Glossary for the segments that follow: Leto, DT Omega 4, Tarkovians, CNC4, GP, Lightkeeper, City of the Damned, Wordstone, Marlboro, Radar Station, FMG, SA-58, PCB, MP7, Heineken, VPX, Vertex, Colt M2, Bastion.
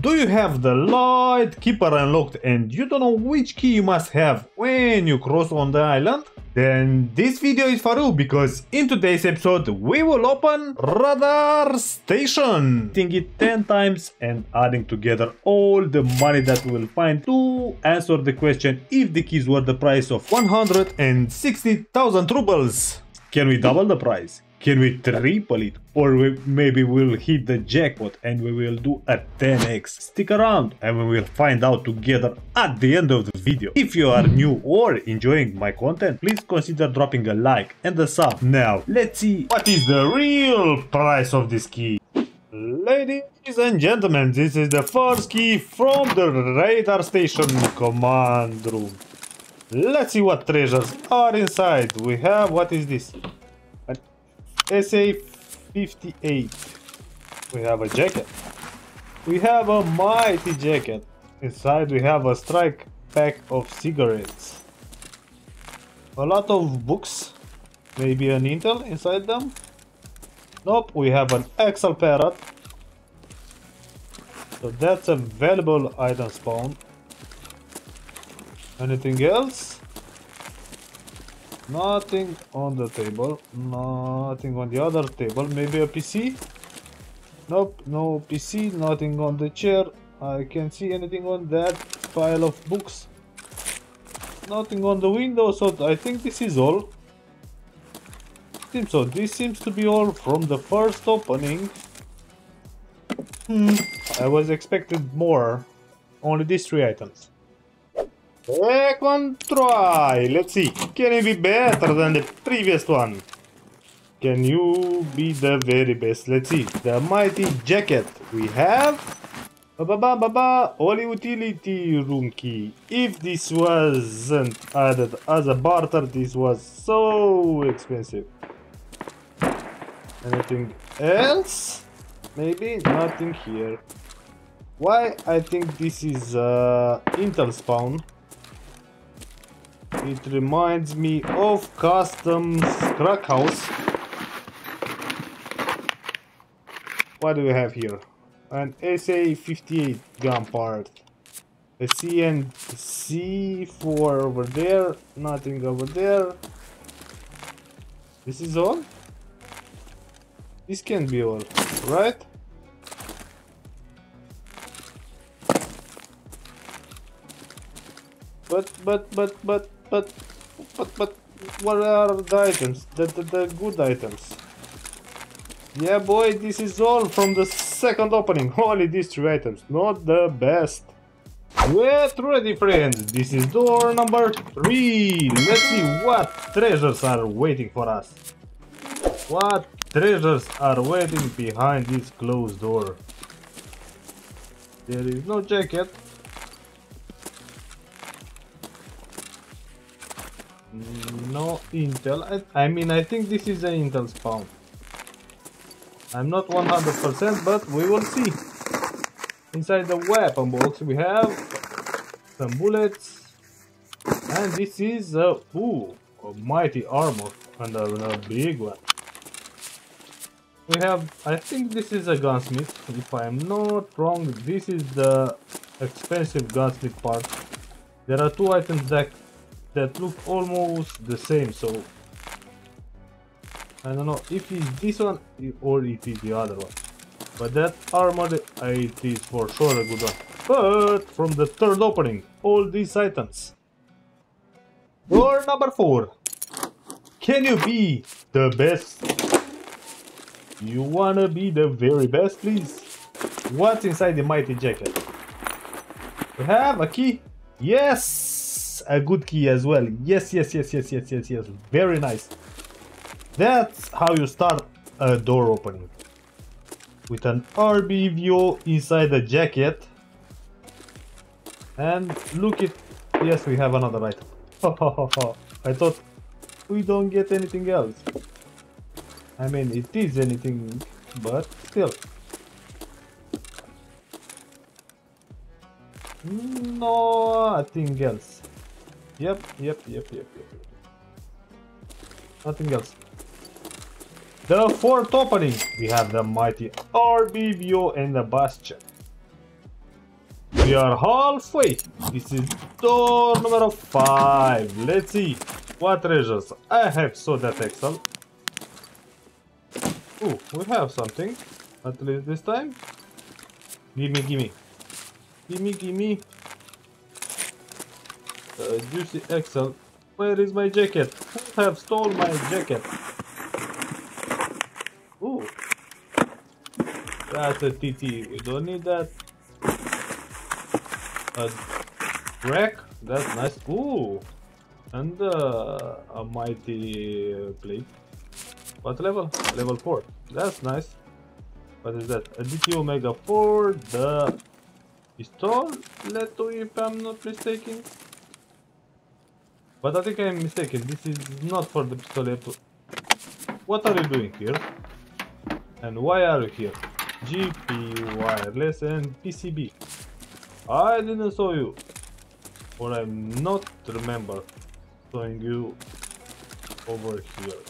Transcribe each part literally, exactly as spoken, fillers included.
Do you have the Lightkeeper unlocked and you don't know which key you must have when you cross on the island? Then this video is for you, because in today's episode we will open Radar Station, doing it ten times and adding together all the money that we'll find to answer the question if the keys were the price of one hundred sixty thousand rubles. Can we double the price? Can we triple it? Or we, maybe we'll hit the jackpot and we will do a ten X. Stick around and we will find out together at the end of the video. If you are new or enjoying my content, please consider dropping a like and a sub. Now, let's see what is the real price of this key. Ladies and gentlemen, this is the first key from the Radar Station command room. Let's see what treasures are inside. We have, what is this? S A fifty-eight. We have a jacket. We have a mighty jacket. Inside we have a strike pack of cigarettes. A lot of books. Maybe an intel inside them. Nope, we have an Excel parrot. So that's a valuable item spawn. Anything else? Nothing on the table, nothing on the other table, maybe a P C? Nope, no P C, nothing on the chair. I can't see anything on that pile of books. Nothing on the window, so I think this is all. Seems so, this seems to be all from the first opening. Hmm, I was expected more. Only these three items. Second try, let's see, can it be better than the previous one? Can you be the very best? Let's see, the mighty jacket we have. Ba ba ba ba, only utility room key. If this wasn't added as a barter, this was so expensive. Anything else? Maybe nothing here. Why I think this is uh, intel spawn. It reminds me of Customs Crack House. What do we have here? An S A fifty-eight gun part. A C N C four over there. Nothing over there. This is all? This can be all, right? But, but, but, but, but, but, but, what are the items? The, the, the good items. Yeah, boy, this is all from the second opening. Only these three items, not the best. Get ready, friends. This is door number three. Let's see what treasures are waiting for us. What treasures are waiting behind this closed door? There is no jacket. No intel. I, I mean, I think this is an intel spawn. I'm not one hundred percent, but we will see. Inside the weapon box we have some bullets. And this is a, ooh, a mighty armor and a, a big one. We have, I think this is a gunsmith. If I'm not wrong, this is the expensive gunsmith part. There are two items that that look almost the same, so I don't know if it's this one or it is the other one, but that armor, it is for sure a good one. But from the third opening, all these items. Door number four. Can you be the best? You wanna be the very best, please? What's inside the mighty jacket? We have a key. Yes, a good key as well. Yes, yes, yes, yes, yes, yes, yes. Very nice. That's how you start a door opening, with an R B V O inside the jacket. And look it. Yes, we have another item. I thought we don't get anything else. I mean, it is anything, but still. Nothing else. Yep, yep, yep, yep, yep. Nothing else. The fourth opening, we have the mighty R B V O and the Bastion. We are halfway. This is door number five. Let's see what treasures I have. So that excellent. Ooh, we have something. At least this time. Gimme, gimme. Gimme, gimme. Uh, juicy Excel. Where is my jacket? Who have stolen my jacket? Ooh. That's a T T. We don't need that. A wreck? That's nice. Ooh. And uh, a mighty plate. What level? Level four. That's nice. What is that? A D T Omega four. The pistol Leto, if I'm not mistaken. But I think I'm mistaken. This is not for the pistol Leto. What are you doing here? And why are you here? G P, wireless, and P C B. I didn't saw you. Or I'm not remember showing you over here.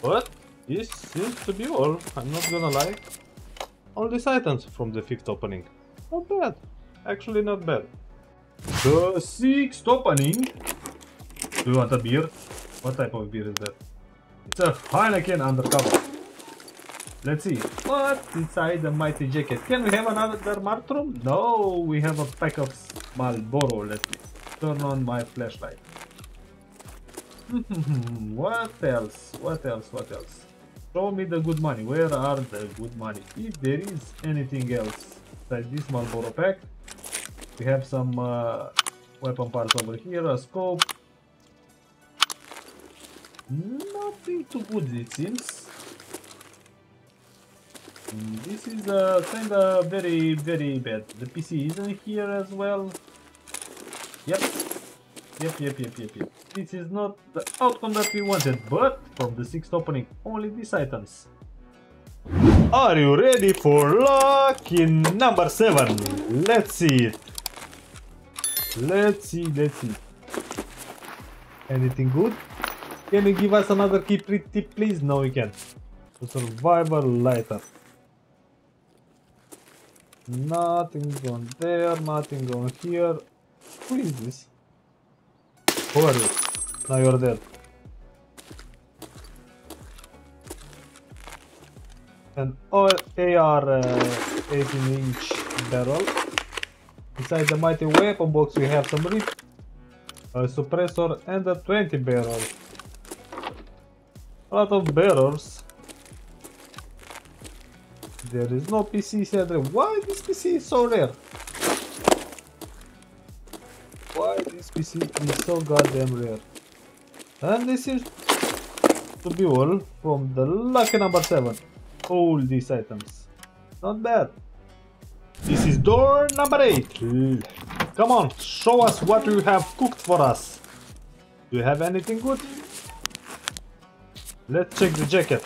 But this seems to be all, I'm not gonna lie. All these items from the fifth opening. Not bad. Actually not bad. The sixth opening. Do you want a beer? What type of beer is that? It's a Heineken undercover. Let's see what's inside the mighty jacket. Can we have another Martrum? No, we have a pack of Marlboro. Let's turn on my flashlight. What else? What else? What else? Show me the good money. Where are the good money? If there is anything else inside this Marlboro pack, we have some uh, weapon parts over here, a scope. Nothing too good, it seems. This is uh, kind of very, very bad. The P C isn't here as well. Yep. Yep, yep, yep, yep, yep. This is not the outcome that we wanted, but from the sixth opening, only these items. Are you ready for lucky number seven? Let's see it. Let's see, let's see. Anything good? Can you give us another key tip, please? No, we can't. The survivor lighter. Nothing on there, nothing on here. Who is this? Who are you? Now you're dead. An A R uh, eighteen inch barrel. Inside the mighty weapon box we have some rip, a suppressor, and a twenty barrel. A lot of barrels. There is no P C set. Why this P C is so rare? Why this P C is so goddamn rare? And this is to be all from the lucky number seven. All these items. Not bad. This is door number eight. Come on, show us what you have cooked for us. Do you have anything good? Let's check the jacket.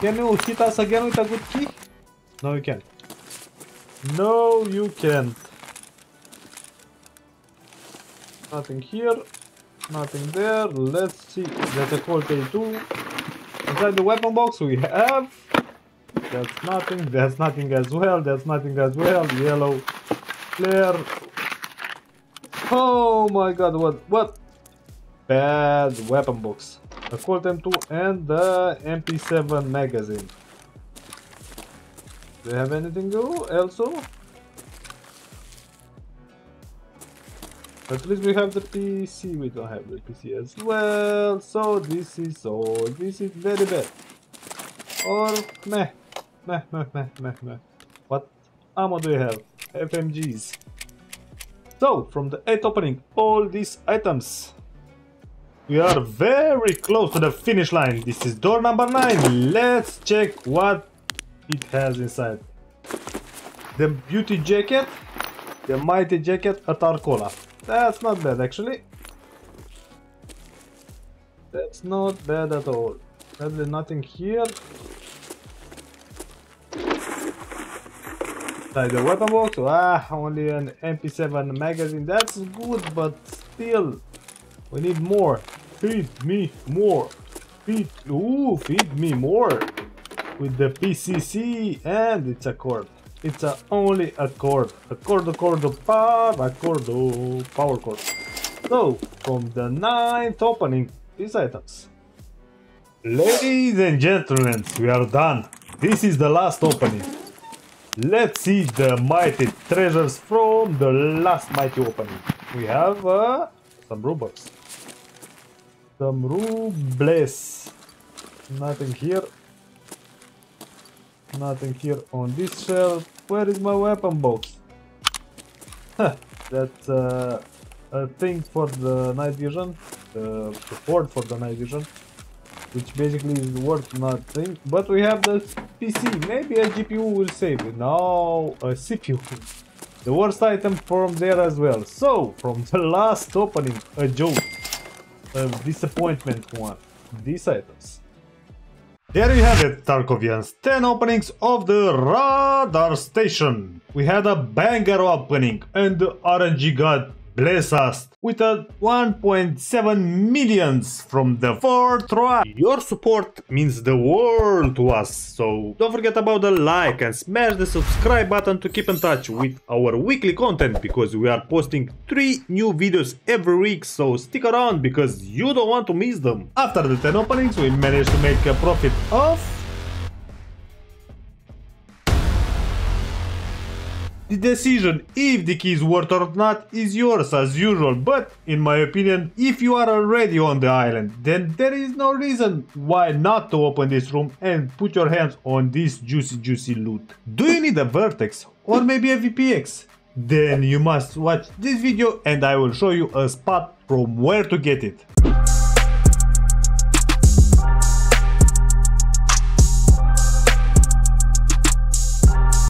Can you hit us again with a good key? No, you can't. No, you can't. Nothing here. Nothing there. Let's see. That's a Colt M two. Inside the weapon box we have... That's nothing. That's nothing as well. That's nothing as well. Yellow flare. Oh my god. What? What? Bad weapon box. A Colt M two and the M P seven magazine. Do you have anything also? At least we have the P C, we don't have the P C as well, so this is all, this is very bad. Or meh, meh, meh, meh, meh, meh. What ammo do you have? F M Gs. So, from the eighth opening, all these items. We are very close to the finish line. This is door number nine. Let's check what it has inside. The beauty jacket, the mighty jacket, a Tarkola. That's not bad actually. That's not bad at all. Probably nothing here. Inside the weapon box, ah, only an M P seven magazine. That's good, but still. We need more. Feed me more. Feed, ooh, feed me more. With the P C C and it's a cord. It's a only a cord, a cord, a cord, a cord, a cord, a power cord. So, from the ninth opening, these items. Ladies and gentlemen, we are done. This is the last opening. Let's see the mighty treasures from the last mighty opening. We have uh, some rubles. Some rubles. Nothing here. Nothing here on this shelf. Where is my weapon box? Huh, that's uh, a thing for the night vision, the support for the night vision, which basically is worth nothing. But we have the P C, maybe a G P U will save it. No, a C P U. The worst item from there as well. So, from the last opening, a joke, a disappointment one, these items. There you have it, Tarkovians, ten openings of the Radar Station. We had a banger opening and the R N G god bless us with a one point seven millions from the fourth try. Your support means the world to us, so don't forget about the like and smash the subscribe button to keep in touch with our weekly content, because we are posting three new videos every week, so stick around because you don't want to miss them. After the ten openings, we managed to make a profit of... The decision if the key is worth or not is yours as usual, but in my opinion, if you are already on the island, then there is no reason why not to open this room and put your hands on this juicy juicy loot. Do you need a Vertex or maybe a V P X? Then you must watch this video and I will show you a spot from where to get it.